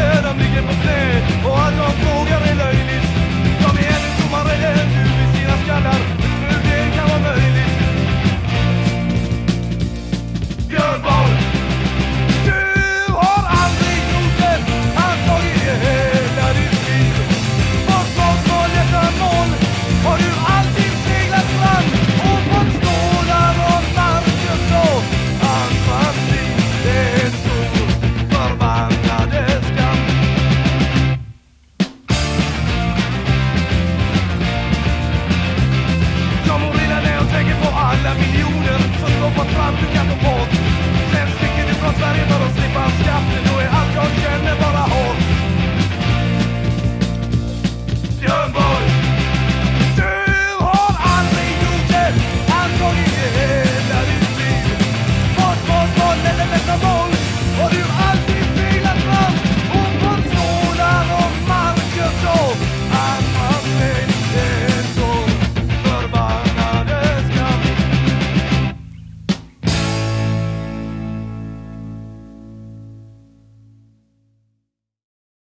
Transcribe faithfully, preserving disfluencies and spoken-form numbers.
that I'm looking for. Oh, I don't know, got it.